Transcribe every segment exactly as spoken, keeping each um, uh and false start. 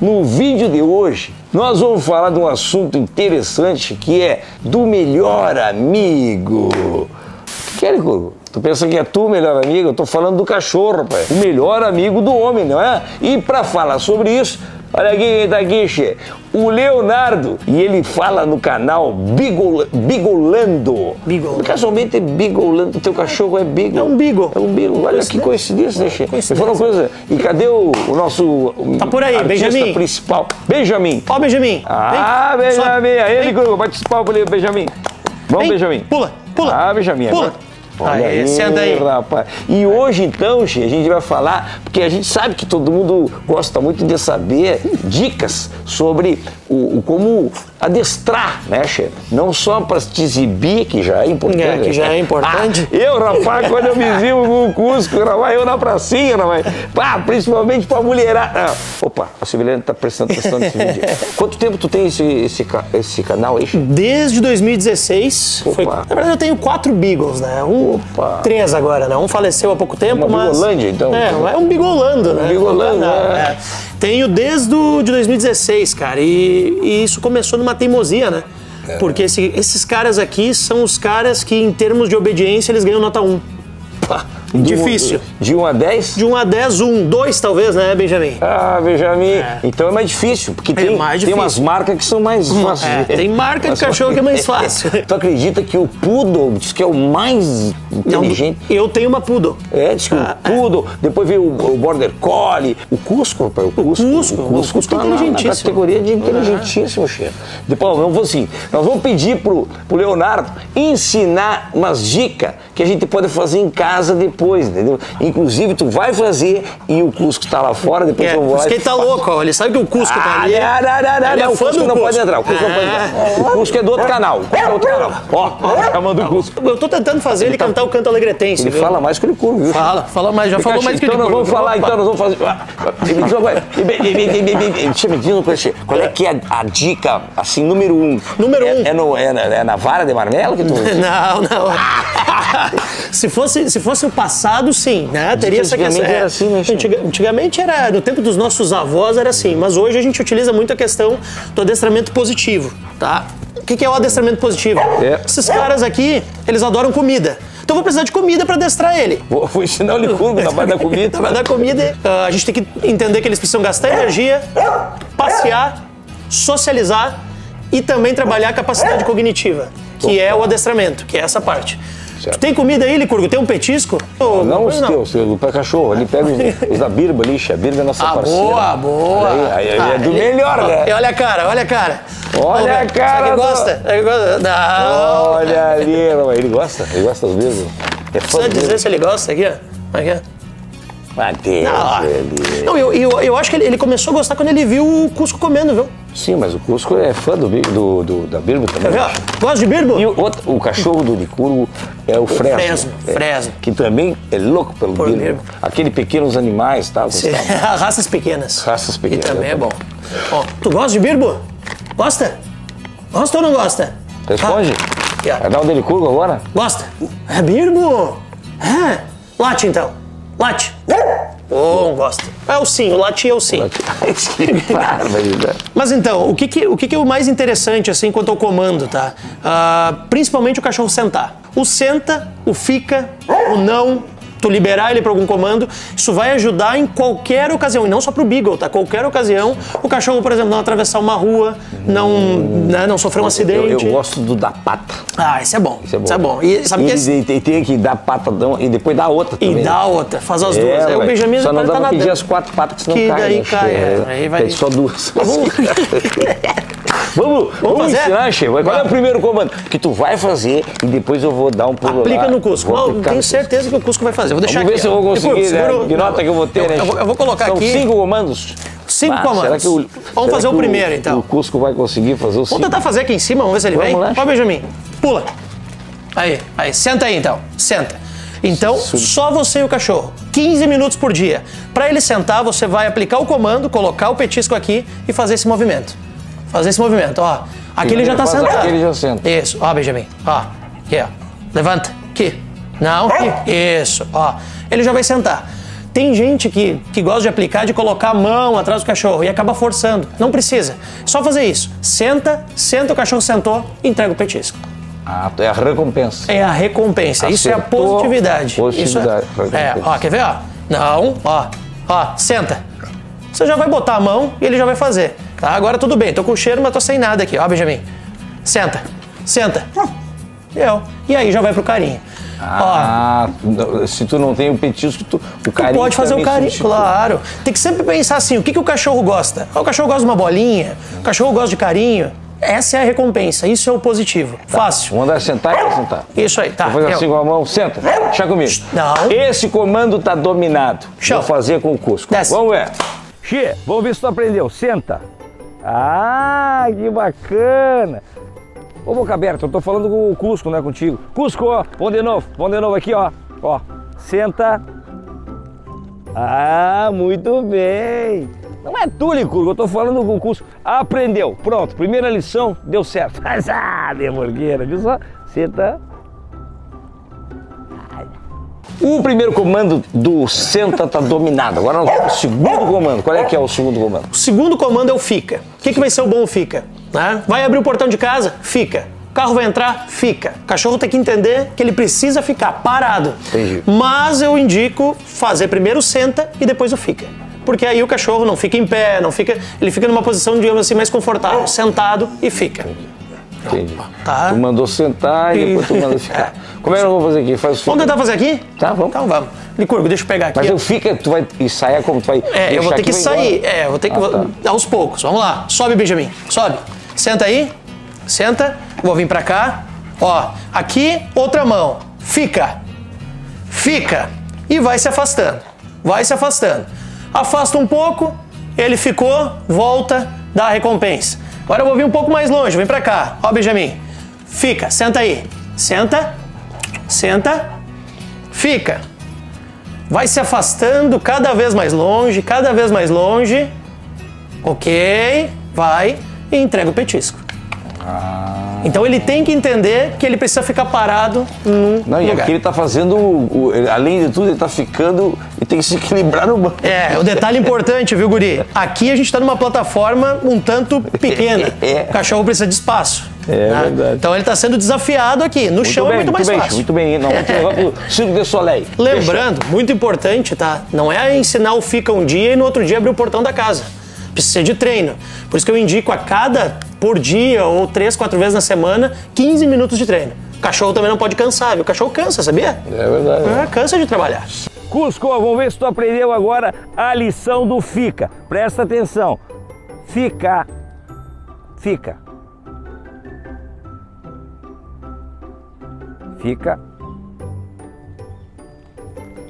No vídeo de hoje, nós vamos falar de um assunto interessante que é do melhor amigo. Que é, Coruco? Tu pensa que é tu, melhor amigo? Eu tô falando do cachorro, pai. O melhor amigo do homem, não é? E pra falar sobre isso, olha aqui quem tá aqui, che. O Leonardo. E ele fala no canal Bigol, Bigolando. Bigol. Casualmente é Bigolando. Teu cachorro é Bigol. É um Bigol. É um Bigol. Olha que coincidência, né, che? Coincidência. Uma coisa. E cadê o, o nosso tá por aí, artista Benjamin. Principal? Benjamin. Ó, oh, Benjamin. Ah, vem. Benjamin. Aí ele, Coruco, participar pro Benjamin. Vamos, vem. Benjamin. Pula, pula. Ah, Benjamin. Pula. Agora... Olha aí, aí, anda aí, rapaz. E hoje, então, che, a gente vai falar, porque a gente sabe que todo mundo gosta muito de saber dicas sobre o, o como adestrar, né, che? Não só para te exibir, que já é importante. É, que já é importante. Ah, eu, rapaz, quando eu me exibo com o Cusco, rapaz, eu na pracinha, rapaz. Pá, principalmente pra mulherada. Ah, opa, a Silviana tá prestando atenção nesse vídeo. Quanto tempo tu tem esse, esse, esse canal aí, che? Desde dois mil e dezesseis. Foi, na verdade, eu tenho quatro Beagles, né? Um Opa. Três agora, né? Um faleceu há pouco tempo, uma mas... Bigolândia, então? É, é um bigolando, né? Um bigolando, né? Tenho desde o, de dois mil e dezesseis, cara, e, e isso começou numa teimosia, né? É. Porque esse, esses caras aqui são os caras que, em termos de obediência, eles ganham nota um. Pá. De difícil. Um, de um a dez? De um a dez, um, dois talvez, né, Benjamin? Ah, Benjamin. É. Então é mais difícil, porque é tem, mais difícil. Tem umas marcas que são mais fáceis. É, tem marca de cachorro que é mais fácil. Tu acredita que o Poodle diz que é o mais inteligente? Não, eu tenho uma Poodle. É, diz que ah, o Poodle, é. Depois veio o, o Border Collie, o Cusco, rapaz, o Cusco. O Cusco, o Cusco, o Cusco, o Cusco tá inteligentíssimo. Na categoria de inteligentíssimo, ah. chefe. Depois, vamos fazer assim, nós vamos pedir pro, pro Leonardo ensinar umas dicas que a gente pode fazer em casa depois. Depois, entendeu? Inclusive, tu vai fazer e o Cusco tá lá fora, depois é, eu vou lá. Ele tá louco, ó. Ele sabe que o Cusco ah, tá ali. Não, não, não, não, o Cusco não pode entrar. O Cusco ah. não pode entrar. O Cusco é do outro canal. O Cusco é do outro canal. Ó, chamando o Cusco. Eu tô tentando fazer ele, ele tá... cantar o canto alegretense. Ele viu? Fala mais que o Cusco, viu? Fala, fala mais, já falou mais que o Cusco. Então nós vamos falar, então nós vamos fazer. Qual é que é a dica, assim, número um? Número um. É na vara de marmelo que tu. Não, não. Se fosse, se fosse o passado, sim, né? Teria essa questão. Antigamente era assim, né? Antiga, antigamente era, no tempo dos nossos avós era assim, mas hoje a gente utiliza muito a questão do adestramento positivo, tá? O que, que é o adestramento positivo? É. Esses caras aqui, eles adoram comida. Então vou precisar de comida para adestrar ele. Vou, vou ensinar o Licurgo na parte da comida. Na da comida, uh, a gente tem que entender que eles precisam gastar energia, passear, socializar e também trabalhar a capacidade cognitiva, que é o adestramento, que é essa parte. Certo. Tu tem comida aí, Licurgo? Tem um petisco? Não, não os teus, o pé cachorro. Ele pega os, os da birba ali, a birba é nossa ah, parceira. Boa, boa. Aí, aí, aí ah, é do ele... melhor, né? E olha a cara, olha a cara. Olha oh, a cara. Ele do... gosta. Ele gosta. Não. Olha ali, ele gosta? Ele gosta das birbas? É precisa dizer mesmo. Se ele gosta aqui, ó. Aqui, ó. Mateus, ah, não, eu, eu, eu acho que ele, ele começou a gostar quando ele viu o Cusco comendo, viu? Sim, mas o Cusco é fã do, do, do, da birbo também. Gosta de birbo? E o, outro, o cachorro do Licurgo é o Fresno. Fresno, é, Fresno. Que também é louco pelo Por birbo. birbo. Aquele pequenos animais, tá? Raças pequenas. Raças pequenas. E também é bom. Ó, tu gosta de birbo? Gosta? Gosta ou não gosta? Responde. Ah. Vai dar o do Licurgo agora? Gosta. É birbo. É. Late então. Late. Bom, gosta. É o sim, o latim é o sim. Mas então, o que, que, o que, que é o mais interessante, assim, quanto ao comando, tá? Uh, principalmente o cachorro sentar. O senta, o fica, o não, tu liberar ele para algum comando, isso vai ajudar em qualquer ocasião, e não só pro Beagle, tá? Qualquer ocasião, o cachorro, por exemplo, não atravessar uma rua, não, hum, né, não sofrer um acidente. Eu, eu gosto do da pata. Ah, isso é bom. Isso é bom. Isso é bom. E, sabe e, que esse... e, e tem que dar patadão e depois dar outra também. E dá outra, faz as é, duas. Aí o Benjamin só não dá pra pedir as quatro patas que senão cai. Que daí né, cai, é, aí vai... Pede só duas. Vamos, vamos, vamos ensinar, che. Qual é o primeiro comando? Que tu vai fazer e depois eu vou dar um pulo Aplica lá, no Cusco. Eu tenho certeza Cusco. que o Cusco vai fazer. Vou deixar vamos aqui. Vamos ver se eu vou conseguir, seguro, né? Que nota que eu vou ter, eu, né? Eu vou, eu vou colocar São aqui... São cinco comandos? Cinco bah, comandos. Será que o, vamos fazer o primeiro, o, então. O Cusco vai conseguir fazer o cinco. Vamos tentar fazer aqui em cima, vamos ver se ele vamos vem. Lá, ó, Benjamin. Pula. Aí, aí. Senta aí, então. Senta. Então, Sub. só você e o cachorro. quinze minutos por dia. Pra ele sentar, você vai aplicar o comando, colocar o petisco aqui e fazer esse movimento. Fazer esse movimento, ó. Aqui ele já tá sentado. Aqui ele já senta. Isso, ó, Benjamin. Ó, aqui, ó. Levanta. Aqui. Não. Aqui. Isso, ó. Ele já vai sentar. Tem gente que, que gosta de aplicar, de colocar a mão atrás do cachorro e acaba forçando. Não precisa. Só fazer isso. Senta, senta, o cachorro sentou, entrega o petisco. Ah, é a recompensa. É a recompensa. Acertou. Isso é a positividade. Positividade. Isso é... é, ó, quer ver? Ó? Não, ó, ó, senta. Você já vai botar a mão e ele já vai fazer. Tá, agora tudo bem, tô com cheiro, mas tô sem nada aqui. Ó, Benjamin, senta, senta. Eu. E aí já vai pro carinho. Ah, ó, se tu não tem o petisco, tu, o carinho... Tu pode fazer o carinho, substitui. Claro. Tem que sempre pensar assim, o que, que o cachorro gosta? O cachorro gosta de uma bolinha, o cachorro gosta de carinho. Essa é a recompensa, isso é o positivo. Tá. Fácil. Vamos andar sentar e sentar. Isso aí, tá. Vou fazer eu... assim com a mão, senta. Deixa comigo. Não. Esse comando tá dominado. Show. Vou fazer com o Cusco. Desce. Vamos ver. Xê, vamos ver se tu aprendeu. Senta. Ah, que bacana. Ô, boca aberta, eu tô falando com o Cusco, não é contigo. Cusco, ó, põe de novo, põe de novo aqui, ó. Ó, senta. Ah, muito bem. Não é tu, Licurgo, eu tô falando com o Cusco. Aprendeu, pronto, primeira lição, deu certo. Ah, demorgueira, viu só? Senta. O primeiro comando do senta tá dominado. Agora nós vamos pro segundo comando. Qual é que é o segundo comando? O segundo comando é o fica. O que, que vai ser o bom fica? Né? Vai abrir o portão de casa? Fica. O carro vai entrar? Fica. O cachorro tem que entender que ele precisa ficar parado. Entendi. Mas eu indico fazer primeiro o senta e depois o fica. Porque aí o cachorro não fica em pé, não fica, ele fica numa posição, digamos assim, mais confortável, sentado e fica. Entendi. Tá. Tu mandou sentar e depois tu mandou ficar. É. Como é que eu vou fazer aqui? Faz o fica. Vamos tentar fazer aqui? Tá, vamos. Então vamos. Licurgo, deixa eu pegar aqui. Mas eu fica, tu vai e saia como tu vai. É, eu vou ter que sair. É, eu vou ter que. Ah, tá. Aos poucos. Vamos lá. Sobe, Benjamin. Sobe. Senta aí. Senta. Vou vir pra cá. Ó. Aqui, outra mão. Fica. Fica. E vai se afastando. Vai se afastando. Afasta um pouco. Ele ficou. Volta. Dá a recompensa. Agora eu vou vir um pouco mais longe, vem pra cá. Ó, Benjamin. Fica, senta aí. Senta, senta, fica. Vai se afastando cada vez mais longe, cada vez mais longe. Ok, vai e entrega o petisco. Ah. Então ele tem que entender que ele precisa ficar parado num Não, lugar. E aqui ele tá fazendo, o, o, além de tudo, ele tá ficando e tem que se equilibrar no banco. É, o detalhe importante, viu, guri? Aqui a gente tá numa plataforma um tanto pequena. É. O cachorro precisa de espaço. É, né? Verdade. Então ele tá sendo desafiado aqui. No muito chão bem, é muito, muito mais bem, fácil. Muito bem, não. Muito legal pro Cirque du Soleil. Lembrando, muito importante, tá? Não é ensinar o fica um dia e no outro dia abrir o portão da casa. Precisa de treino. Por isso que eu indico a cada por dia ou três, quatro vezes na semana, quinze minutos de treino. O cachorro também não pode cansar, viu? O cachorro cansa, sabia? É verdade. É, cansa de trabalhar. Cusco, vamos ver se tu aprendeu agora a lição do fica. Presta atenção. Fica. Fica. Fica.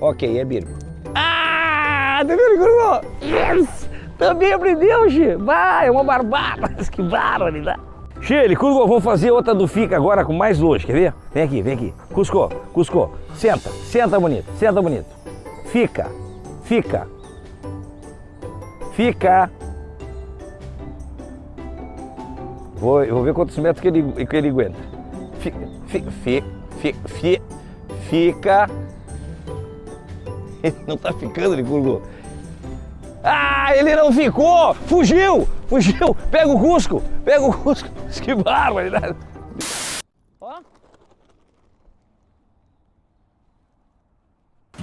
Ok, é birro. Ah, tá vendo? Yes! Também aprendeu, Xê. Vai, é uma barbada. Que barbaridade. Xê, Licurgo, vamos fazer outra do fica agora com mais longe, quer ver? Vem aqui, vem aqui. Cusco, Cusco. Senta, senta bonito, senta bonito. Fica, fica. Fica. Vou, eu vou ver quantos metros que ele, que ele aguenta. Fica, fica, fica, fica, fica. Ele não tá ficando, Licurgo. Ah, ele não ficou! Fugiu! Fugiu! Pega o Cusco! Pega o Cusco! Que barbaridade! Ó!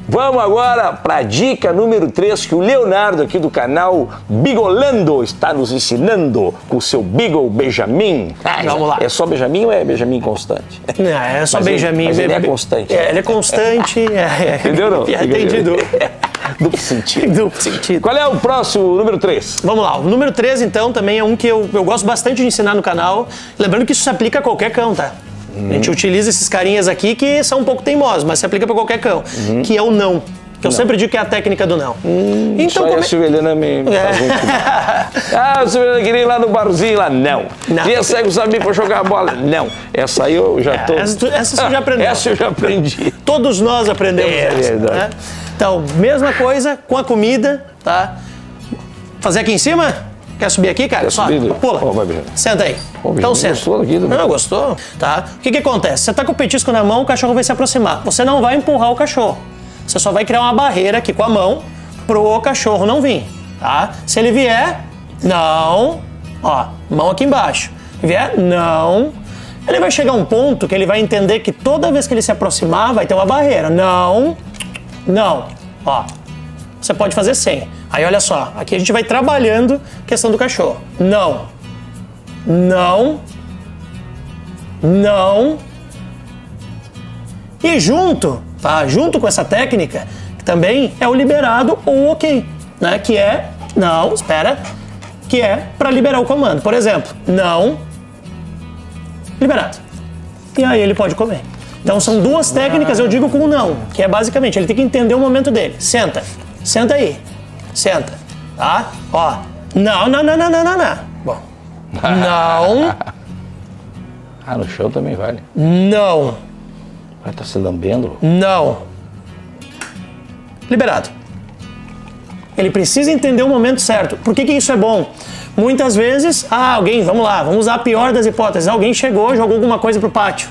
Vamos agora para a dica número três que o Leonardo aqui do canal Bigolando está nos ensinando com o seu Beagle Benjamin. Ah, vamos lá. É só Benjamin ou é Benjamin constante? Não, é só mas Benjamin. Ele, mas ele é constante. É, ele é constante. É, entendeu não? É entendido. Duplo sentido. Duplo sentido. Qual é o próximo, número três? Vamos lá. O número três, então, também é um que eu, eu gosto bastante de ensinar no canal. Lembrando que isso se aplica a qualquer cão, tá? Uhum. A gente utiliza esses carinhas aqui que são um pouco teimosos, mas se aplica para qualquer cão. Uhum. Que é o não. Que eu não. sempre digo que é a técnica do não. Hum, então, só come... a Silvelina me, me faz muito bem. Ah, a Silvelina queria ir lá no barzinho, lá não. não. Queria sair com os amigos pra jogar a bola, não. Essa aí eu já tô... Essa, essa você já aprendeu. Essa eu já aprendi. Todos nós aprendemos é, essa, é verdade. Né? Então, mesma coisa com a comida, tá? Fazer aqui em cima? Quer subir aqui, cara? Quer Só, subir? Pula. Oh, vai, senta aí. Oh, então senta. Gostou aqui do não, gostou? Tá. O que que acontece? Você tá com o petisco na mão, o cachorro vai se aproximar. Você não vai empurrar o cachorro. Você só vai criar uma barreira aqui com a mão pro cachorro não vir, tá? Se ele vier, não, ó, mão aqui embaixo. Se vier, não. Ele vai chegar a um ponto que ele vai entender que toda vez que ele se aproximar, vai ter uma barreira. Não, não, ó. Você pode fazer sem. Aí olha só, aqui a gente vai trabalhando a questão do cachorro. Não, não, não. E junto, tá? Junto com essa técnica, que também é o liberado ou ok, né? Que é, não, espera, que é para liberar o comando. Por exemplo, não, liberado. E aí ele pode comer. Então são duas técnicas, eu digo com não, que é basicamente, ele tem que entender o momento dele. Senta, senta aí, senta, tá? Ó, não, não, não, não, não, não, não. Bom, não. Ah, no chão também vale. Não. Vai estar se lambendo? Não. Liberado. Ele precisa entender o momento certo. Por que que isso é bom? Muitas vezes, ah, alguém, vamos lá, vamos usar a pior das hipóteses. Alguém chegou, jogou alguma coisa pro pátio,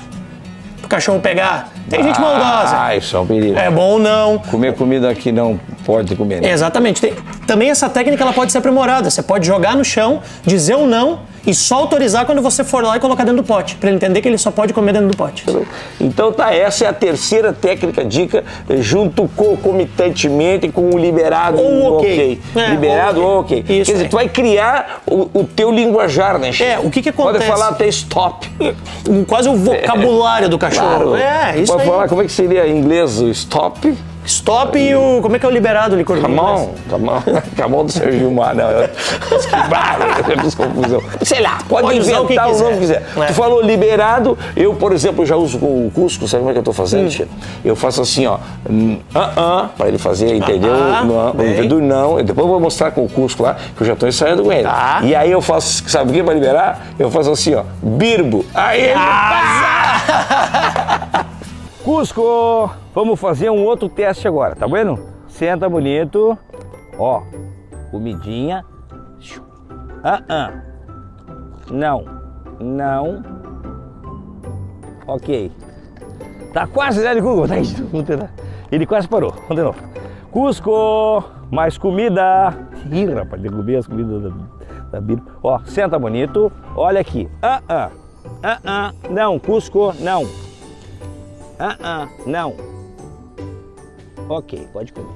pro cachorro pegar. Tem ah, gente maldosa. Ah, isso é um perigo. É bom ou não. Comer comida que não pode comer. Né? Exatamente. Tem, também essa técnica ela pode ser aprimorada. Você pode jogar no chão, dizer ou não, e só autorizar quando você for lá e colocar dentro do pote, para ele entender que ele só pode comer dentro do pote. Então tá, essa é a terceira técnica, dica, junto concomitantemente com o liberado ou ok. ok. É, liberado ou ok. okay. Isso, Quer dizer, é. tu vai criar o, o teu linguajar, né, Chico? É, o que que acontece? Pode falar até stop. Quase o vocabulário é, do cachorro. Claro. É, isso Pode aí. falar, como é que seria em inglês o stop? Stop e o... Como é que é o liberado, licor? Camão, camão, camão do Sérgio Gilmar, não. Que barra, confusão. Sei lá, pode, pode inventar usar o, que o quiser. nome que quiser. É. Tu falou liberado, eu, por exemplo, já uso com o Cusco, sabe como é que eu tô fazendo, hum. Tia? Eu faço assim, ó, ah, uh, uh, pra ele fazer, entendeu? Uh -uh, não, não, depois eu vou mostrar com o Cusco lá, que eu já tô ensaiando com ele. Tá. E aí eu faço, sabe o que pra liberar? Eu faço assim, ó, birbo. Aí ele passa! Cusco, vamos fazer um outro teste agora, tá vendo? Senta bonito, ó, comidinha, ah, uh-uh. não, não, ok, tá quase, né, Cusco? Ele quase parou, vamos de novo, Cusco, mais comida, ih, rapaz, derrubei as comidas da, da Bíblia, ó, senta bonito, olha aqui, ah, ah, uh-uh. não, Cusco, não. Ah, uh-uh, não. Ok, pode comer.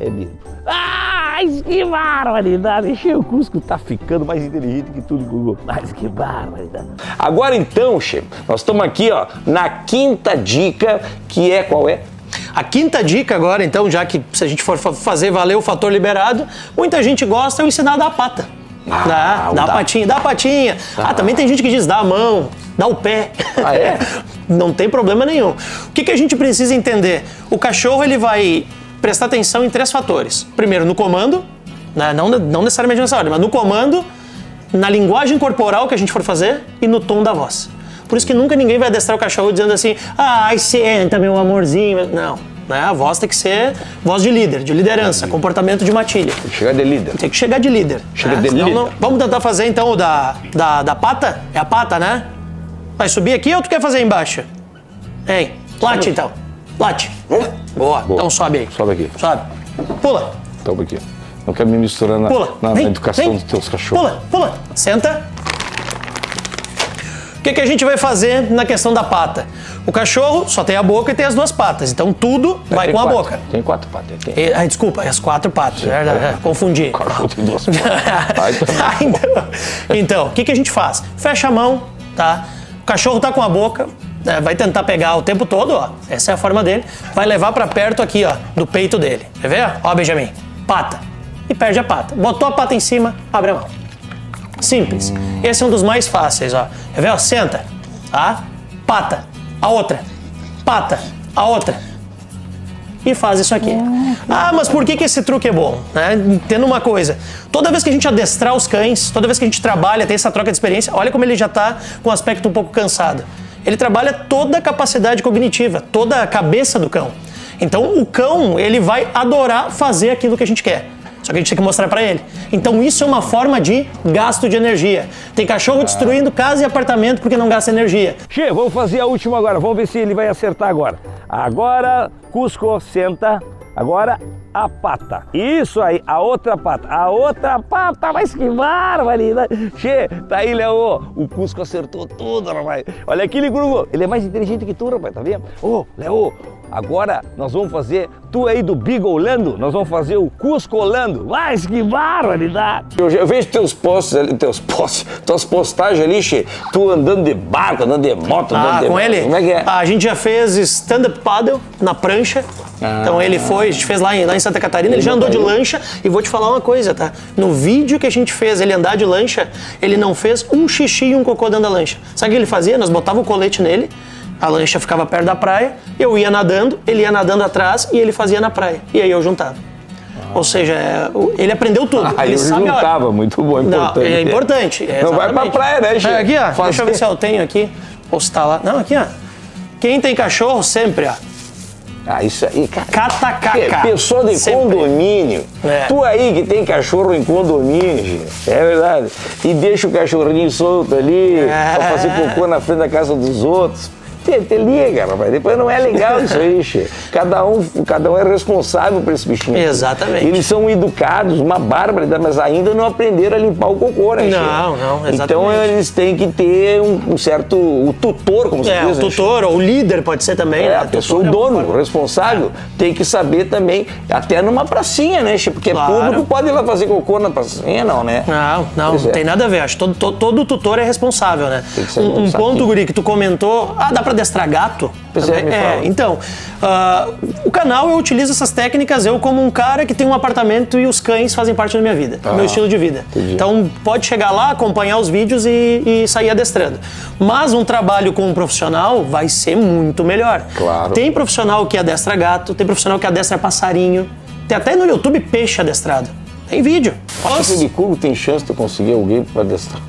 É mesmo. Ah, que barbaridade! O Cusco tá ficando mais inteligente que tudo, Google. Mas que barbaridade! Agora então, che, nós estamos aqui, ó, na quinta dica, que é qual é? A quinta dica agora, então, já que se a gente for fazer valer o fator liberado, muita gente gosta de ensinar a dar a pata. Ah, dá, dá, dá patinha, dá patinha. Ah, ah, também tem gente que diz dá a mão, dá o pé. Ah, é? Não tem problema nenhum. O que que a gente precisa entender? O cachorro ele vai prestar atenção em três fatores. Primeiro, no comando, né? não, não necessariamente nessa ordem, mas no comando, na linguagem corporal que a gente for fazer e no tom da voz. Por isso que nunca ninguém vai adestrar o cachorro dizendo assim, ai, senta, meu amorzinho. Não. Né? A voz tem que ser voz de líder, de liderança, comportamento de matilha. Tem que chegar de líder. Tem que chegar de líder. Chega né? de líder. Não... Vamos tentar fazer então o da, da, da pata? É a pata, né? Vai subir aqui ou tu quer fazer embaixo? Hein? Late então. Late. Boa. Boa. Então sobe aí. Sobe aqui. Sobe. Pula. Sobe aqui. Não quero me misturar na, pula. na, na vem, educação vem. dos teus cachorros. Pula, pula. Senta. O que que a gente vai fazer na questão da pata? O cachorro só tem a boca e tem as duas patas. Então tudo é, vai com quatro, a boca. Tem quatro patas. Tem. E, ah, desculpa, as quatro patas. É, é, é, confundi. Cachorro tem duas patas. ah, então, então, o que que a gente faz? Fecha a mão, tá? O cachorro tá com a boca, né, vai tentar pegar o tempo todo, ó. Essa é a forma dele. Vai levar pra perto aqui, ó, do peito dele. Quer ver? Ó, Benjamin. Pata. E perde a pata. Botou a pata em cima, abre a mão. Simples. Esse é um dos mais fáceis, ó. Quer ver? Ó, senta. Tá? Pata. A outra. Pata. A outra. E faz isso aqui. Ah, mas por que que esse truque é bom? Né? Entendo uma coisa. Toda vez que a gente adestrar os cães, toda vez que a gente trabalha, tem essa troca de experiência, olha como ele já está com um aspecto um pouco cansado. Ele trabalha toda a capacidade cognitiva, toda a cabeça do cão. Então o cão, ele vai adorar fazer aquilo que a gente quer. Só que a gente tem que mostrar pra ele. Então isso é uma forma de gasto de energia. Tem cachorro ah. destruindo casa e apartamento porque não gasta energia. Che, vamos fazer a última agora. Vamos ver se ele vai acertar agora. Agora, Cusco, senta. Agora, a pata. Isso aí, a outra pata. A outra pata, mas que barbaridade. Che, tá aí, Léo. O Cusco acertou tudo, rapaz. Olha aquele grupo. Ele é mais inteligente que tu, rapaz, tá vendo? Ô, oh, Léo, agora nós vamos fazer, tu aí do Bigolando, nós vamos fazer o Cusco Holando. Mas que barbaridade. Eu, eu vejo teus posts ali, teus posts, tuas postagens ali, che. Tu andando de barco, andando de moto, andando ah, de... Ah, com ele? Como é que é? A gente já fez stand-up paddle na prancha. Ah. Então ele foi, a gente fez lá em, lá em Santa Catarina, ele já andou de lancha e vou te falar uma coisa, tá? No vídeo que a gente fez ele andar de lancha, ele não fez um xixi e um cocô dentro da lancha. Sabe o que ele fazia? Nós botava o colete nele, a lancha ficava perto da praia, eu ia nadando, ele ia nadando atrás e ele fazia na praia. E aí eu juntava. Ou seja, ele aprendeu tudo. Ah, ele, ele sabe juntava, muito bom, importante. Não, é importante. É, não vai pra praia, né, gente? É, aqui, ó, deixa eu ver se eu tenho aqui, postar lá. Não, aqui, ó. Quem tem cachorro, sempre, ó. Ah, isso aí, cara. Catacaca. Pessoa de sempre. Condomínio. É. Tu aí que tem cachorro em condomínio, gente. É verdade. E deixa o cachorrinho solto ali, é. pra fazer cocô na frente da casa dos outros. Te, te liga, rapaz. Depois não é legal isso aí, che. Cada um, cada um é responsável por esse bichinho. Exatamente. Eles são educados, uma barbaridade, mas ainda não aprenderam a limpar o cocô, né, che? Não, não, exatamente. Então eles têm que ter um, um certo... o tutor, como se diz. É, o tutor, né, ou o líder pode ser também. É, né? A pessoa, o dono, o responsável, é. tem que saber também, até numa pracinha, né, che? Porque claro. público pode ir lá fazer cocô na pracinha, não, né? Não, não, pois não é. tem nada a ver. Acho que todo, todo, todo tutor é responsável, né? Tem que ser um, um ponto, guri, que tu comentou... Ah, dá pra destrar gato? É, então, uh, o canal eu utilizo essas técnicas, eu como um cara que tem um apartamento e os cães fazem parte da minha vida, ah, meu estilo de vida. Entendi. Então pode chegar lá, acompanhar os vídeos e, e sair adestrando. Mas um trabalho com um profissional vai ser muito melhor. Claro. Tem profissional que adestra gato, tem profissional que adestra passarinho, tem até no YouTube peixe adestrado. Tem vídeo. Nossa, de cubo tem chance de conseguir alguém pra adestrar?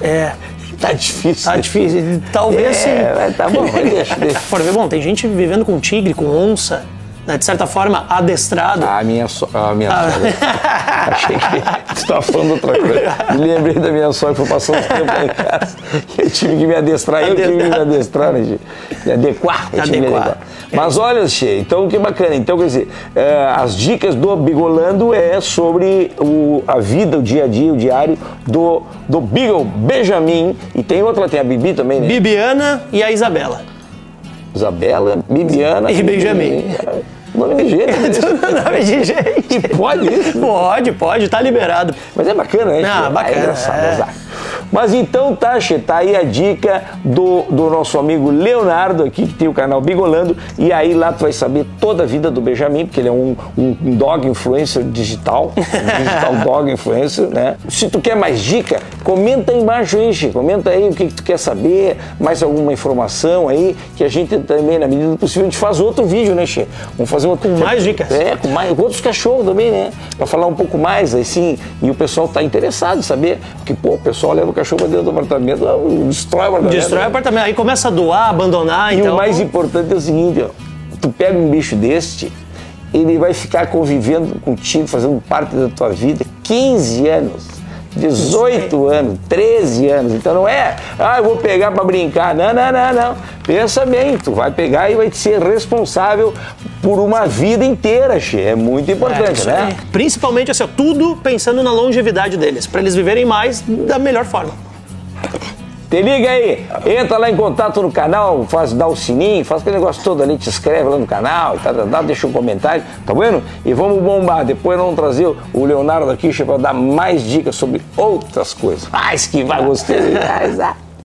É... Tá difícil. Tá difícil. Talvez é, sim. Tá bom, deixa, deixa. Por exemplo, bom, tem gente vivendo com tigre, com onça, né, de certa forma, adestrado. Ah, minha sogra. Ah, minha ah. sogra. Achei que você estava falando outra coisa. Me lembrei da minha sogra que foi passando uns tempos lá em casa. Eu tive que me adestrar, eu tive que me adestrar, né, gente? Me adequar. Eu tive que me adequar. Mas olha, che, então que bacana. Então, quer dizer, uh, as dicas do Bigolando é sobre o, a vida, o dia a dia, o diário do, do Beagle Benjamin. E tem outra, tem a Bibi também, né? Bibiana e a Isabela. Isabela, Bibiana e Benjamin. Benjamin. Nome de jeito. Nome de jeito. E pode isso? Pode, pode, tá liberado. Mas é bacana, né? Ah, bacana. É engraçado, é. Mas então tá, che, tá aí a dica do, do nosso amigo Leonardo aqui, que tem o canal Bigolando. E aí lá tu vai saber toda a vida do Benjamin, porque ele é um, um, um dog influencer digital. Um digital dog influencer, né? Se tu quer mais dica, comenta aí embaixo, hein, che? Comenta aí o que, que tu quer saber, mais alguma informação aí, que a gente também, na medida do possível, a gente faz outro vídeo, né, che? Vamos fazer Um outro, com mais dicas. É, com mais, outros cachorros também, né? Pra falar um pouco mais, assim, e o pessoal tá interessado em saber, porque, pô, o pessoal leva o cachorro pra dentro do apartamento, destrói o apartamento. Destrói o apartamento, aí começa a doar, abandonar, e então... o mais importante é o seguinte, ó, tu pega um bicho deste, ele vai ficar convivendo contigo, fazendo parte da tua vida, quinze anos. dezoito anos, treze anos, então não é, ah, eu vou pegar pra brincar, não, não, não, não, pensa bem, tu vai pegar e vai ser responsável por uma vida inteira, che, é muito importante, é, né? É. Principalmente, assim, tudo pensando na longevidade deles, pra eles viverem mais da melhor forma. Te liga aí, entra lá em contato no canal, faz, dá o sininho, faz aquele negócio todo ali, te inscreve lá no canal, tá, tá, tá, deixa um comentário, tá vendo? E vamos bombar, depois vamos trazer o Leonardo aqui para dar mais dicas sobre outras coisas. Mas que vai, gostei demais, ah.